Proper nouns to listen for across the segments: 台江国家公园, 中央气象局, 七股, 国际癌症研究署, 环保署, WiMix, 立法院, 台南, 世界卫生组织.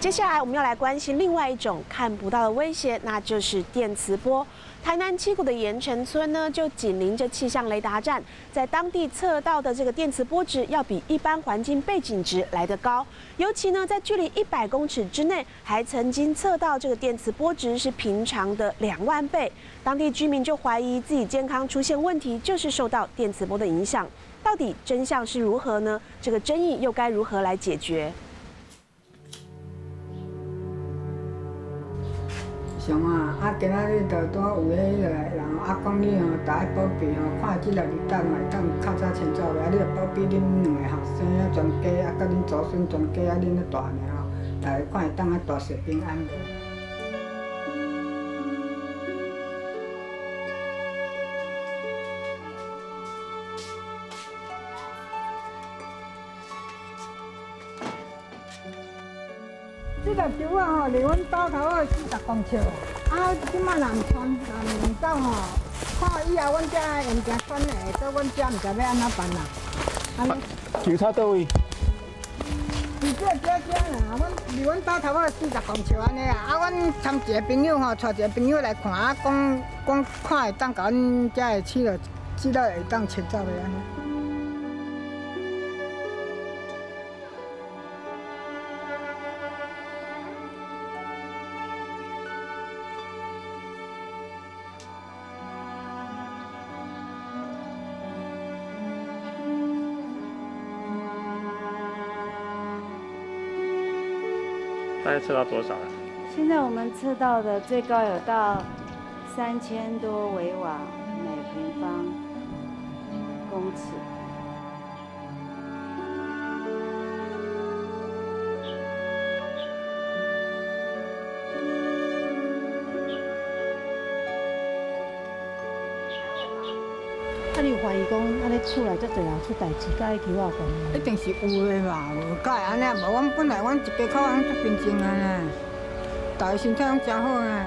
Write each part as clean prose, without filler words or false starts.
接下来我们要来关心另外一种看不到的威胁，那就是电磁波。台南七股的盐城村呢，就紧邻着气象雷达站，在当地测到的这个电磁波值要比一般环境背景值来得高。尤其呢，在距离100公尺之内，还曾经测到这个电磁波值是平常的2万倍。当地居民就怀疑自己健康出现问题，就是受到电磁波的影响。到底真相是如何呢？这个争议又该如何来解决？ 上啊！啊，今仔日就拄有迄个人啊，讲你哦，大家保庇哦，看即个日等嘛，等较早前走来，你著保庇恁两个后生啊，全家啊，甲恁祖孙全家啊，恁咧大名哦，来看会当啊大小平安无？这个球啊吼，离阮包头啊40公尺。啊，即卖人走吼，看以后阮遮用只选的，到阮遮唔知要安怎办啦。安尼。球差倒位？伊这遮啦，阮离阮包头啊40公尺安尼啊。啊，阮参一个朋友吼，带一个朋友来看，啊，讲看会当甲阮遮的气了，气了会当切走的安尼。 大概测到多少了？现在我们测到的最高有到3000多微瓦每平方公尺。啊，你有怀疑讲，啊，你厝内遮侪人出代志，甲迄球啊有关？一定是有的嘛，无解安尼，无阮本来阮一家口安足平静安尼，大家身体拢真好啊。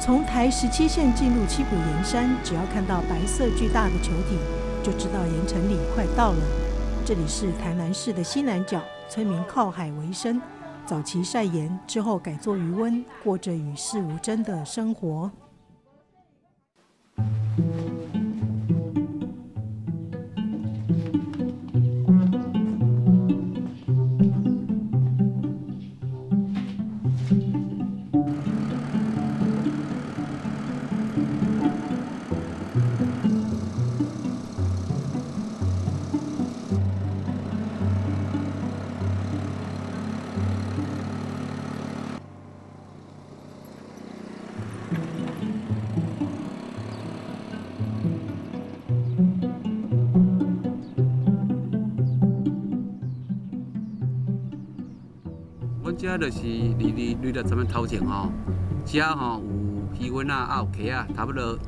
从台17线进入七股盐山，只要看到白色巨大的球体，就知道盐城里快到了。这里是台南市的西南角，村民靠海为生，早期晒盐，之后改做渔温，过着与世无争的生活。遮就是你在咱们头前吼，遮吼有鱼温啊，啊有溪啊，差不多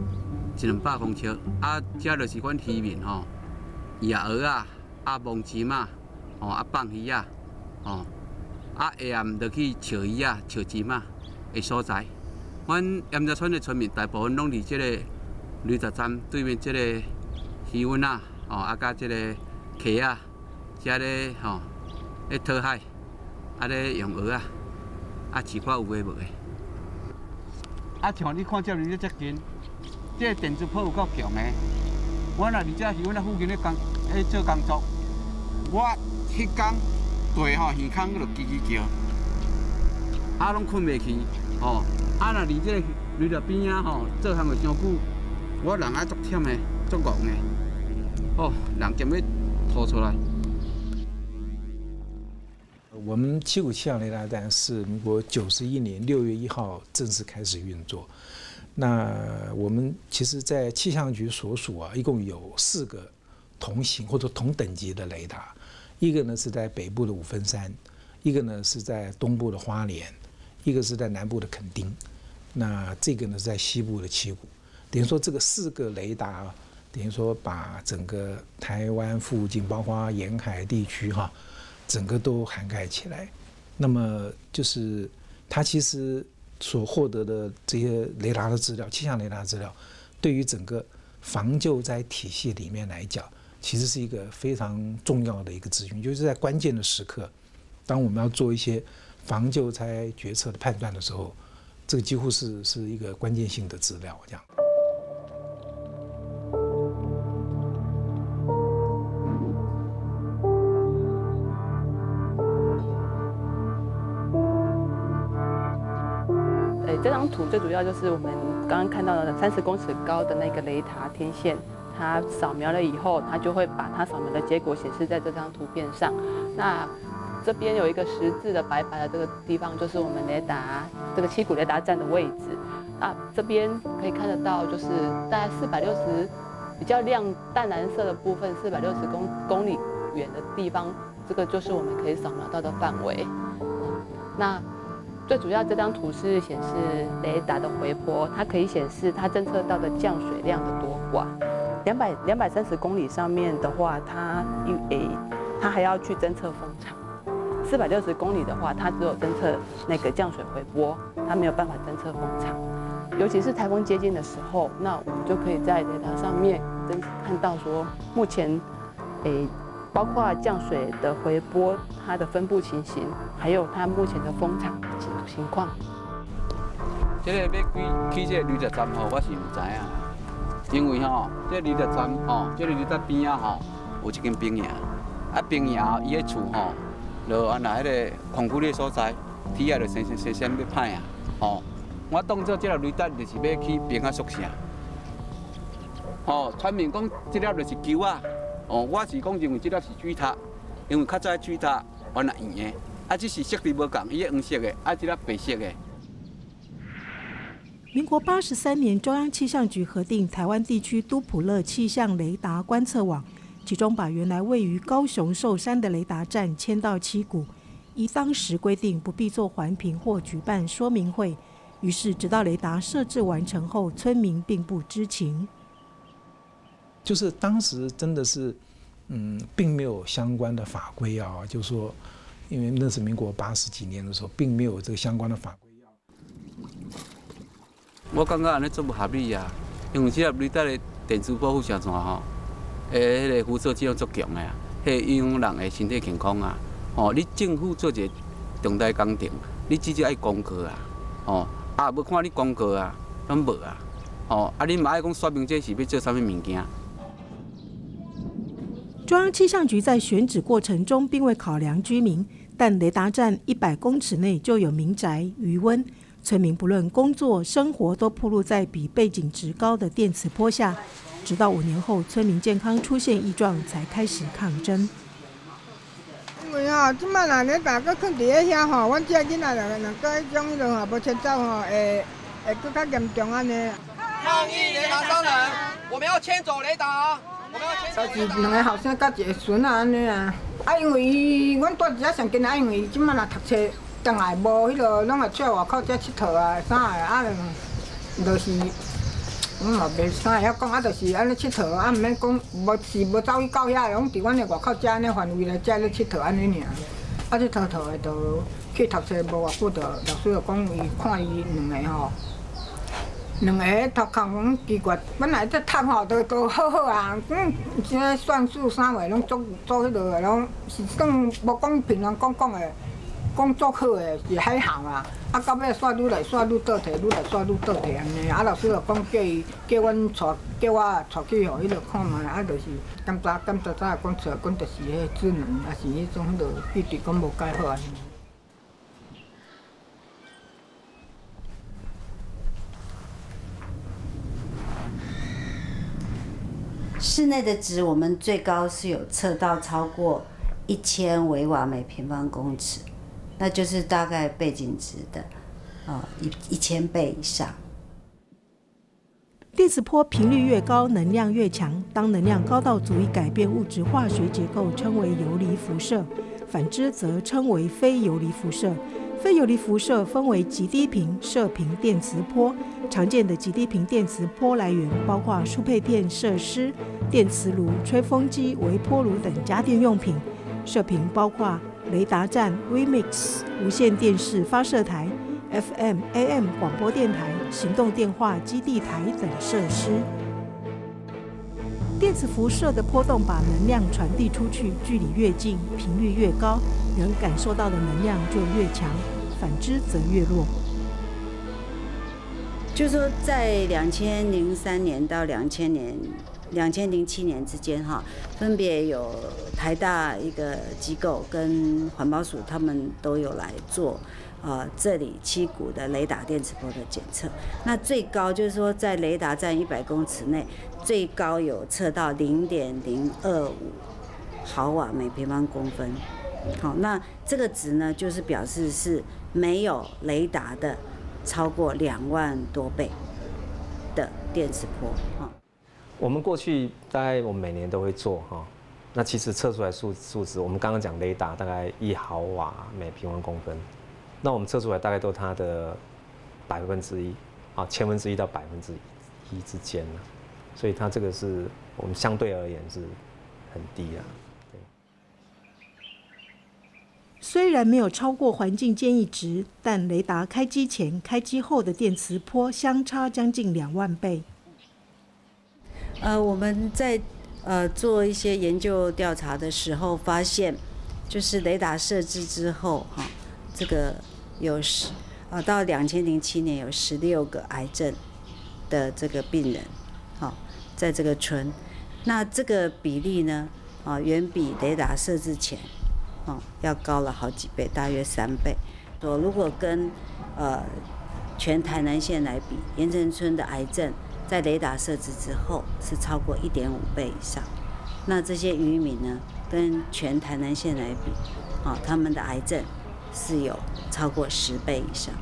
100-200公尺。啊，遮就是阮渔民吼，野鹅啊，啊芒蟳嘛，吼啊放鱼啊，吼啊下暗就去钓鱼啊、钓蟳嘛的所在。阮盐田村的村民大部分拢伫即个绿泽站对面即个鱼温啊，吼啊甲即个溪啊，遮咧吼咧讨海。 啊！咧用蚵啊，啊饲看有诶无诶。啊，像你看遮离咧遮近，即个电磁波有够强诶。我若伫遮是阮咧附近咧工，咧做工作。我迄天地吼耳孔着吱吱叫，啊拢困袂去吼。啊，若伫即个离了边啊吼，做项个伤久，我人啊足忝诶，足戆诶，哦，人踮咧吐出来。 我们七股气象雷达站是民国91年6月1号正式开始运作。那我们其实，在气象局所属啊，一共有4个同型或者同等级的雷达。一个呢是在北部的五分山，一个呢是在东部的花莲，一个是在南部的垦丁，那这个呢是在西部的七股。等于说这个4个雷达，等于说把整个台湾附近，包括沿海地区哈，整个都涵盖起来。那么就是它其实所获得的这些雷达的资料，气象雷达资料，对于整个防救灾体系里面来讲，其实是一个非常重要的一个资讯，就是在关键的时刻，当我们要做一些防救灾决策的判断的时候，这个几乎是一个关键性的资料，这样。 这张图最主要就是我们刚刚看到的30公尺高的那个雷达天线，它扫描了以后，它就会把它扫描的结果显示在这张图片上。那这边有一个10字的白白的这个地方，就是我们雷达这个七股雷达站的位置。啊，这边可以看得到，就是在460比较亮淡蓝色的部分，460公里远的地方，这个就是我们可以扫描到的范围。那 最主要这张图是显示雷达的回波，它可以显示它侦测到的降水量的多寡。230公里上面的话，它还要去侦测风场。460公里的话，它只有侦测那个降水回波，它没有办法侦测风场。尤其是台风接近的时候，那我们就可以在雷达上面看到说，目前包括降水的回波、它的分布情形，还有它目前的风场情况。这个要起这213号，我是唔知啊，因为吼，这213吼，这213边啊吼，有一间兵营，啊兵营后伊个厝吼，就安那迄个恐怖的所在，铁啊就先要歹啊，吼，我当作这个213就是要去兵啊宿舍，吼，村民讲这了就是球啊。 哦，我是讲认为这粒是水塔，因为较早水塔原来圆的，啊，只是色地无同，伊个黄色的，啊，这粒白色的。民国83年，中央气象局核定台湾地区都普勒气象雷达观测网，其中把原来位于高雄寿山的雷达站迁到七股，依当时规定不必做环评或举办说明会，于是直到雷达设置完成后，村民并不知情。 就是当时真的是，并没有相关的法规啊，就是说，因为那是民国80几年的时候，并没有这个相关的法规啊。我感觉安尼做不合理啊，因为这个雷达的电磁波幅上大吼，迄个辐射剂量足强的啊，迄影响人的身体健康啊。哦，你政府做一个重大工程，你至少爱公告啊，哦，啊要看你公告啊，拢无啊，哦，啊你嘛爱讲说明这是要做啥物物件。 中央气象局在选址过程中并未考量居民，但雷达站100公尺内就有民宅、余温，村民不论工作、生活都暴露在比背景值高的电磁波下。直到5年后，村民健康出现异状，才开始抗争。因为吼，即摆若恁大哥囥伫个遐吼，阮只囡仔若过迄种迄落吼，无切走吼，会更加严重安尼。抗议雷达商人，我们要迁走雷达。 家己两个后生甲一个孙啊，安尼啊，啊因为伊，阮住一下上近啊，因为伊即满啊读册，当下无迄落，拢会出来外口遮佚佗啊，啥个啊，就是，嘛袂啥会晓讲，啊就是安尼佚佗，啊毋免讲，无走去到遐，拢伫阮个外口遮安尼范围内遮咧佚佗安尼尔，啊佚佗佗个就去读册，无偌久就老师就讲伊看伊两个吼。 两个头壳拢奇怪，本来这读吼都好好啊，即个算术啥话拢做迄落个，拢是算无讲平常讲个，讲做好个是海行啊，啊到尾煞愈来煞愈倒退，愈来煞愈倒退安尼，啊老师就讲叫我带去吼迄落看嘛，啊就是检查讲出来讲就是迄智能，啊是迄种迄落具体讲无解好安尼。 室内的值，我们最高是有测到超过1000微瓦每平方公尺，那就是大概背景值的，1000倍以上。电磁波频率越高，能量越强。当能量高到足以改变物质化学结构，称为游离辐射。反之则称为非游离辐射。非游离辐射分为极低频、射频电磁波。常见的极低频电磁波来源包括输配电设施、电磁炉、吹风机、微波炉等家电用品。射频包括雷达站、WiMix、无线电视发射台、FM、AM 广播电台、行动电话基地台等设施。 电磁辐射的波动把能量传递出去，距离越近，频率越高，人感受到的能量就越强；反之则越弱。就是说，在2003年到2007年之间，分别有台大一个机构跟环保署，他们都有来做。 这里七股的雷达电磁波的检测，那最高就是说在雷达站100公尺内，最高有测到0.025毫瓦每平方公分。好，那这个值呢，就是表示是没有雷达的超过2万多倍的电磁波。我们过去大概我们每年都会做哈，那其实测出来数值，我们刚刚讲雷达大概1毫瓦每平方公分。 那我们测出来大概都它的1/1000啊，1/1000到1%之间了，所以它这个是我们相对而言是很低啊。对。虽然没有超过环境建议值，但雷达开机前、开机后的电磁波相差将近2万倍。我们在做一些研究调查的时候发现，就是雷达设置之后哈。 这个有到2007年有16个癌症的这个病人，好，在这个村，那这个比例呢，远比雷达设置前，要高了好几倍，大约3倍。说如果跟全台南县来比，盐城村的癌症在雷达设置之后是超过1.5倍以上，那这些渔民呢，跟全台南县来比，他们的癌症。 是有超过10倍以上。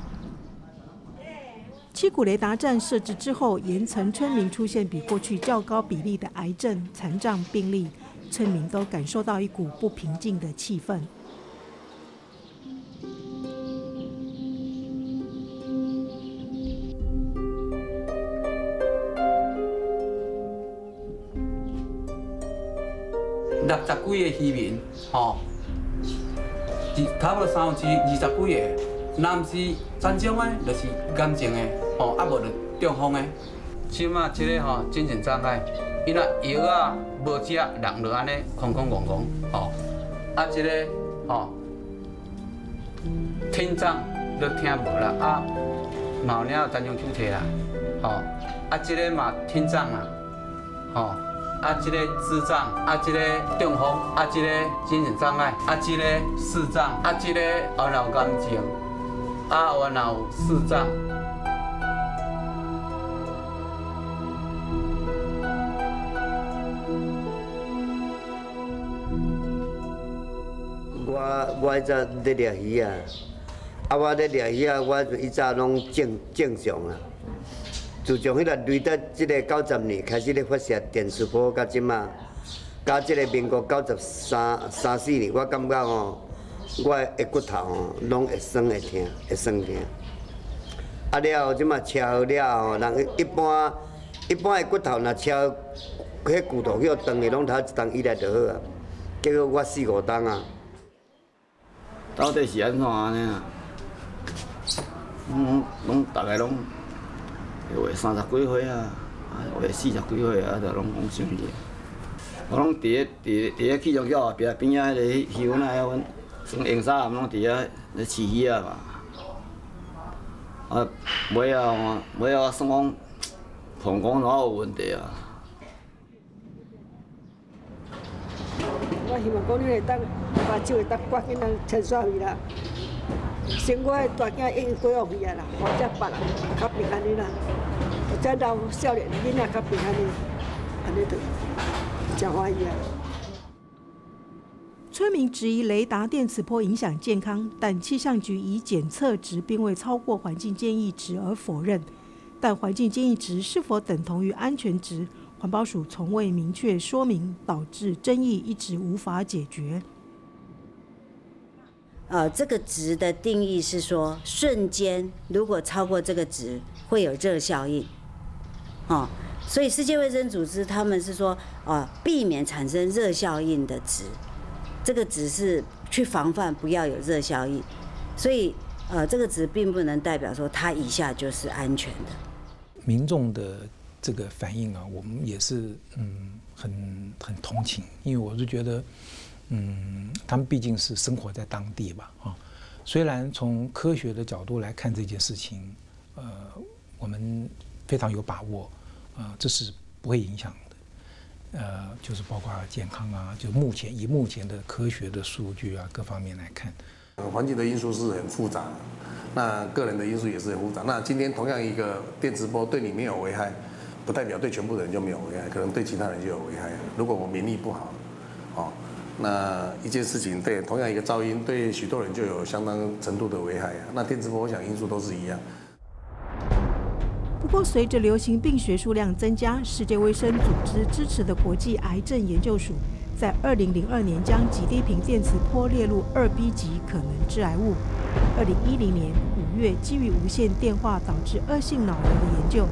七股雷达站设置之后，盐城村民出现比过去较高比例的癌症、残障病例，村民都感受到一股不平静的气氛。60几个渔民，差不多30几个，男是残障的，就是癌症的，啊无就中风的。即马即个精神障碍，伊若药啊无食，人就安尼空空戆戆，啊即个听障都听无啦，啊毛了残障手提啦，啊即个嘛听障啦，啊，这个智障，啊，这个中风，啊，这个精神障碍，啊，这个视障，啊，这个我有感情，啊，我有视障。我迄阵在掠鱼啊，我在掠鱼啊，我一早拢正常啊。 自从迄个雷达即个90年开始咧发射电磁波，到即马，到即个民国93、94年，我感觉我的骨头拢会酸会痛，啊了后即马车祸了后，人一般的骨头若车，迄骨头许断的拢头一档以内就好啊。结果我4、5档啊。到底是安怎安尼啊？拢大家拢。 有30几岁啊，有40几岁啊，就拢想着。我拢伫个气象局后壁边啊，迄个渔翁啊，阮从用啥啊，拢伫遐咧饲鱼啊嘛。啊，尾啊，我算讲膀胱哪有问题啊？我希望讲你会当目睭会当赶紧通清爽去啦。 生我的大囝已经过往去啊啦，或者别人较平安哩啦，或者老少年囡仔较平安哩，安尼就真欢喜啊。村民质疑雷达电磁波影响健康，但气象局以检测值并未超过环境建议值而否认。但环境建议值是否等同于安全值，环保署从未明确说明，导致争议一直无法解决。这个值的定义是说，瞬间如果超过这个值，会有热效应，哦，所以世界卫生组织他们是说，避免产生热效应的值，这个值是去防范不要有热效应，所以这个值并不能代表说它以下就是安全的。民众的这个反应啊，我们也是很同情，因为我是觉得。他们毕竟是生活在当地吧，啊，虽然从科学的角度来看这件事情，我们非常有把握，这是不会影响的，就是包括健康啊，就目前的科学的数据啊各方面来看，环境的因素是很复杂，那个人的因素也是很复杂。那今天同样一个电磁波对你没有危害，不代表对全部人就没有危害，可能对其他人就有危害。如果我免疫不好，哦。那一件事情，对同样一个噪音，对许多人就有相当程度的危害啊。那电磁波，我想因素都是一样。不过，随着流行病学数量增加，世界卫生组织支持的国际癌症研究署在2002年将极低频电磁波列入2B 级可能致癌物。2010年5月，基于无线电话导致恶性脑瘤的研究，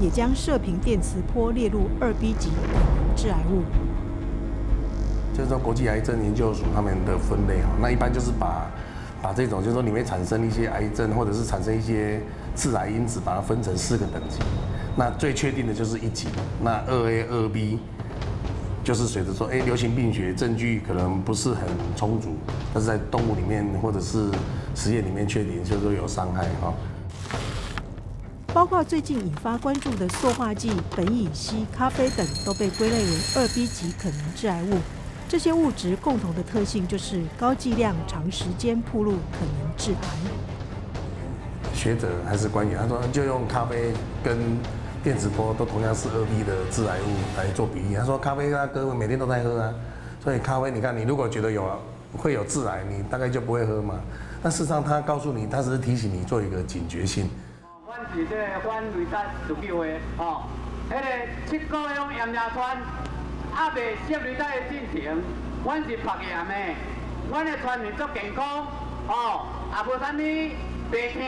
也将射频电磁波列入2B 级可能致癌物。就是说，国际癌症研究署他们的分类哈，那一般就是把这种，就是说你会产生一些癌症，或者是产生一些致癌因子，把它分成4个等级。那最确定的就是1级，那2A、2B， 就是随着说，流行病学证据可能不是很充足，但是在动物里面或者是实验里面确定，就是说有伤害哈。包括最近引发关注的塑化剂、苯乙烯、咖啡等，都被归类为2B 级可能致癌物。这些物质共同的特性就是高剂量、长时间暴露可能致癌。学者还是官员，他说就用咖啡跟电磁波都同样是2B 的致癌物来做比喻。他说咖啡啊，各位每天都在喝啊，所以咖啡你看，你如果觉得会有致癌，你大概就不会喝嘛。但事实上他告诉你，他只是提醒你做一个警觉性。我是这反雷达自救的哦，迄个7个月用盐田酸。阿未涉雷达的进程，阮是白盐的，阮的全民足健康，也无啥物白听。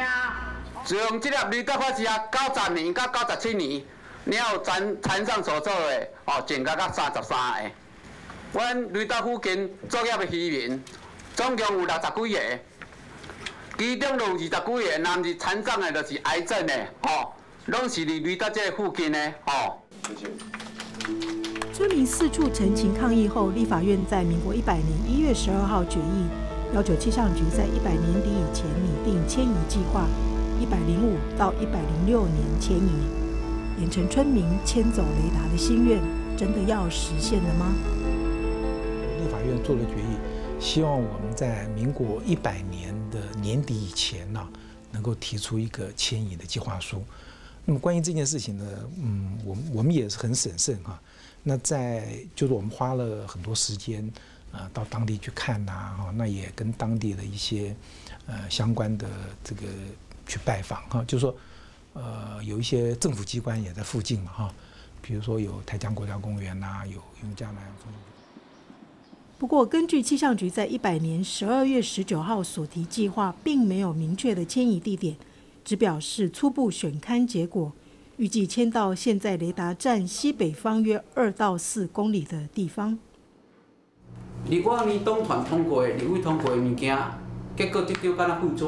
自从这粒雷达发生啊，90年到97年，了船上所做的增加到33个。阮雷达附近作业的渔民，总共有60几个，其中有20几个，若是船上的，就是癌症的，拢是伫雷达这附近的，村民四处陈情抗议后，立法院在民国100年1月12号决议，要求气象局在100年底以前拟定迁移计划，105到106年迁移。盐城村民迁走雷达的心愿，真的要实现了吗？立法院做了决议，希望我们在民国100年的年底以前呢，能够提出一个迁移的计划书。那么关于这件事情呢，我们也是很审慎哈。那就是我们花了很多时间啊，到当地去看呐，那也跟当地的一些相关的这个去拜访哈，就是说有一些政府机关也在附近嘛哈，比如说有台江国家公园呐，有永嘉南风。不过，根据气象局在100年12月19号所提计划，并没有明确的迁移地点。只表示初步选勘结果，预计迁到现在雷达站西北方约2到4公里的地方。如果你党团通过的、立委通过的物件，结果这张敢若废纸，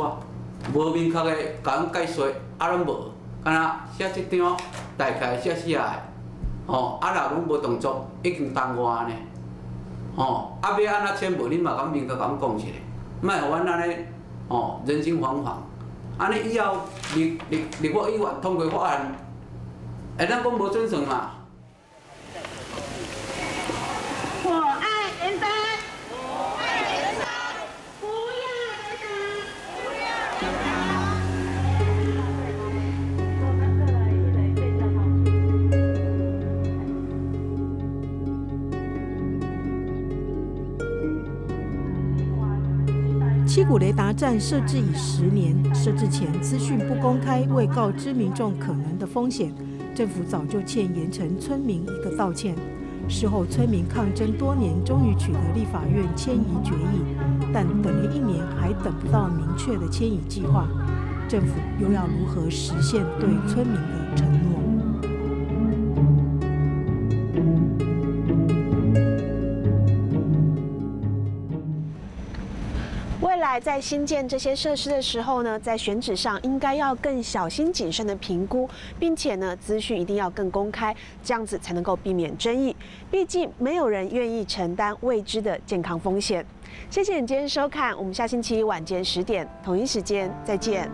无明确的甲阮解说，拢无，敢若写这张大概写来，若无动作，已经耽误安尼，要安那迁无，恁嘛敢明确敢讲一下，莫互阮安尼，人心惶惶。安尼以后，立法议员通过法案，会当讲无遵守嘛？我爱盐城，我爱盐城，不要盐城，不要盐城。七股雷达站设置已10年。设置前资讯不公开，未告知民众可能的风险，政府早就欠盐城村民一个道歉。事后，村民抗争多年，终于取得立法院迁移决议，但等了1年还等不到明确的迁移计划，政府又要如何实现对村民的承诺？ 在新建这些设施的时候呢，在选址上应该要更小心谨慎的评估，并且呢，资讯一定要更公开，这样子才能够避免争议。毕竟没有人愿意承担未知的健康风险。谢谢你今天收看，我们下星期1晚间10点同一时间再见。